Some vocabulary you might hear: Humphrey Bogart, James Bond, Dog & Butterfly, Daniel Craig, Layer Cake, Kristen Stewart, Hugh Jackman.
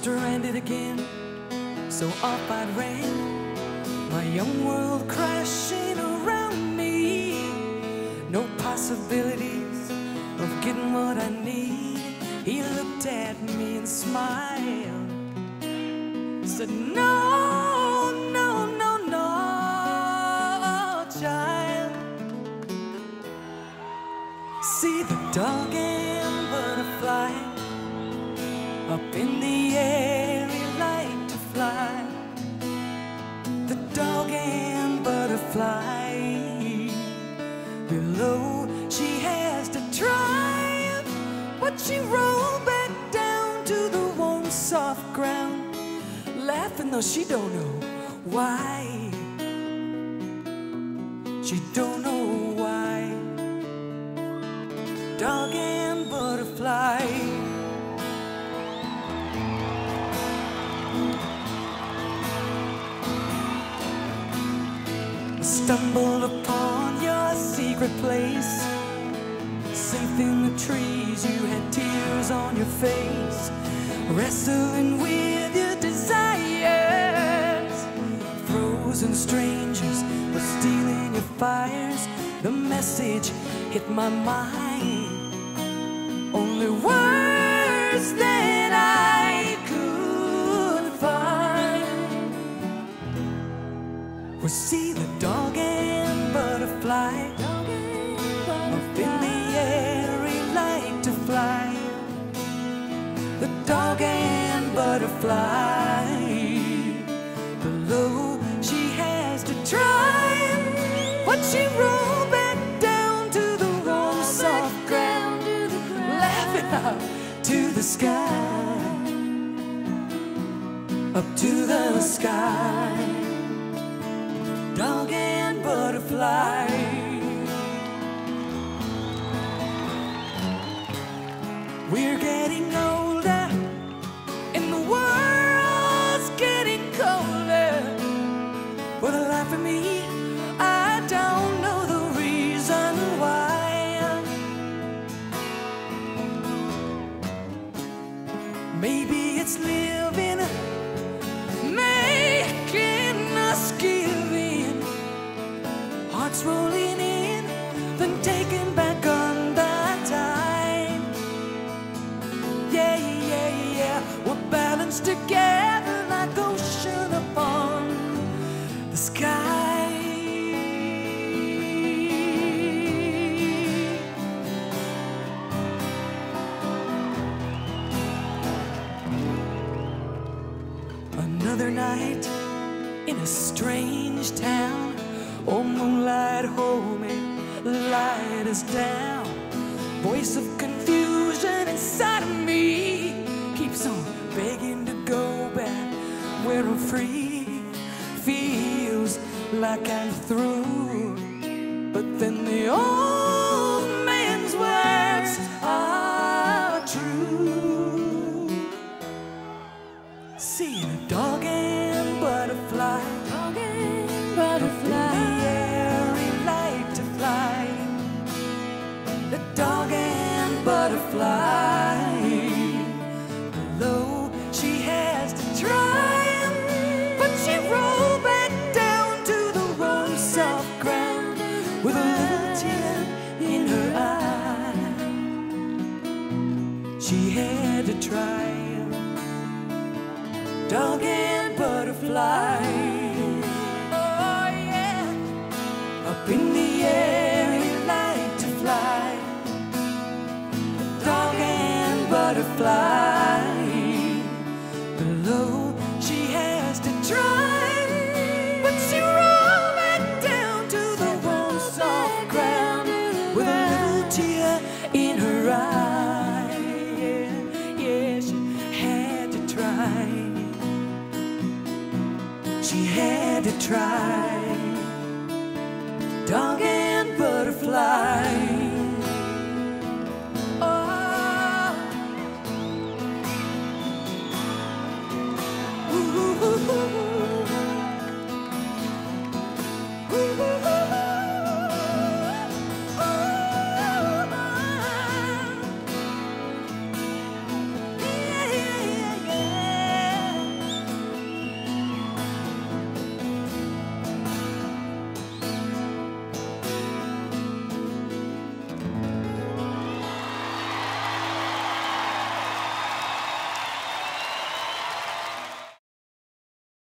stranded again, so off I ran, my young world crashing around me. No possibilities of getting what I need. He looked at me and smiled, said, "No, no, no, no, child. See the dog and butterfly up in the air, they like to fly. The dog and butterfly below, she has to try, but she rolled back down to the warm, soft ground, laughing though she don't know why. She don't know why. Dog and butterfly." Stumbled upon your secret place, safe in the trees, you had tears on your face, wrestling with your desires. Frozen strangers were stealing your fires. The message hit my mind, only words that I could find. Well, see the dog and butterfly, up in the air, he liked to fly. The dog and butterfly below, she has to try, but she rolled back down to the warm, soft ground, laughing up to the sky, up to the sky. Dog and butterfly. We're getting older and the world's getting colder. For the life of me, I don't know the reason why. Maybe it's living, making us giving. Hearts rolling in, then taken back on the time. Yeah, yeah, yeah, we're balanced together like ocean upon the sky. Another night in a strange town. Oh, moonlight, hold me, light us down. Voice of confusion inside of me keeps on begging to go back where I'm free. Feels like I'm through, but then the old man's words are true. See the dog and butterfly, dog and butterfly. Butterfly below, she has to try, but she rolled back down to the warm, soft ground, with a little tear in her eye. She had to try, dog and butterfly. Oh yeah, up in the air. Butterfly below, she has to try, but she rolled back down to the warm, soft ground, with a little tear in her eye. Yeah, yeah, she had to try, she had to try. Dog and butterfly.